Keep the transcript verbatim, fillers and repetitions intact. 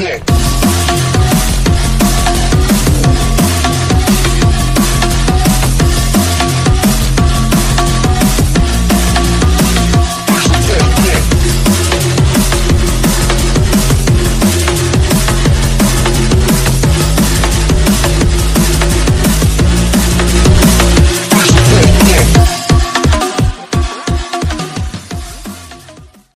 dick.